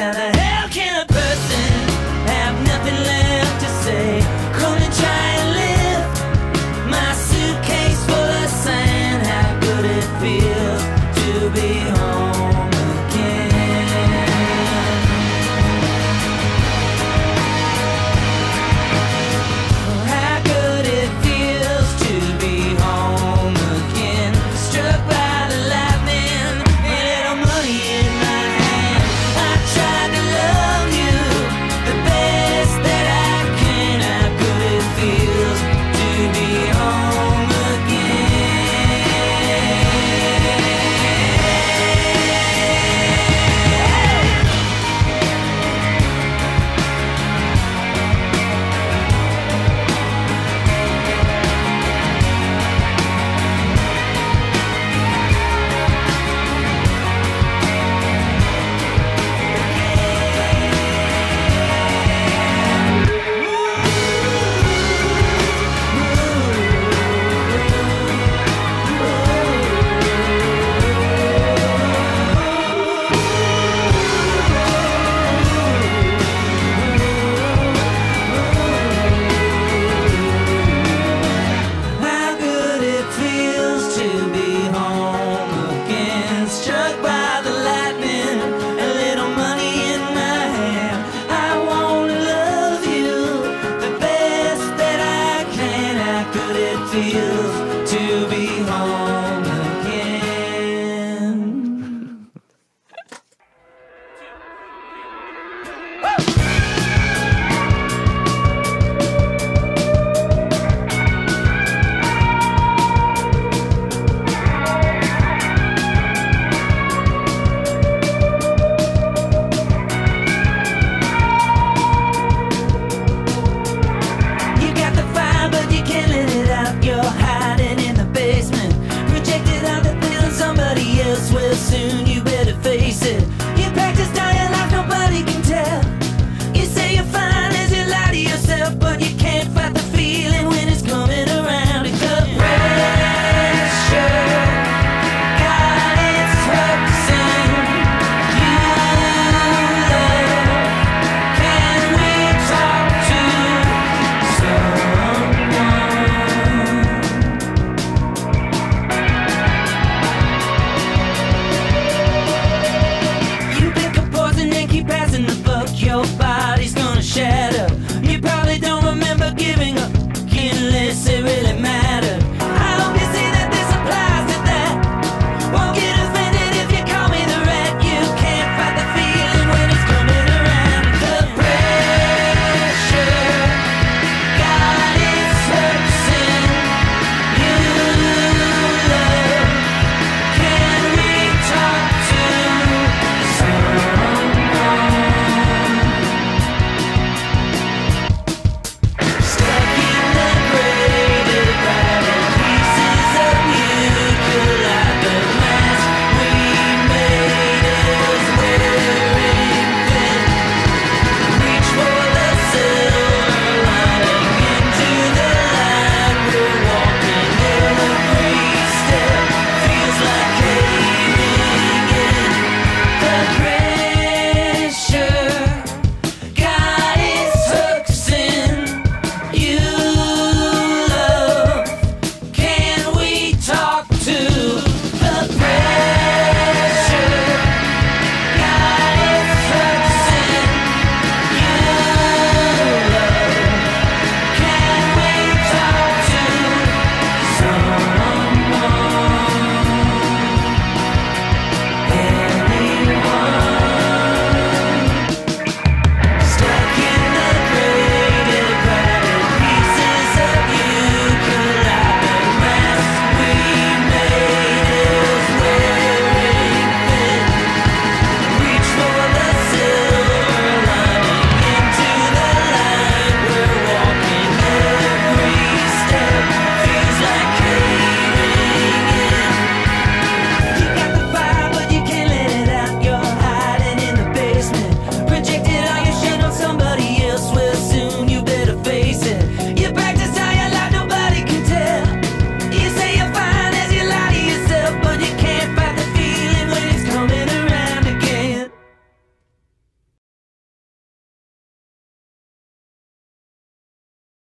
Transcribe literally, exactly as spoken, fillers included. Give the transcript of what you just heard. and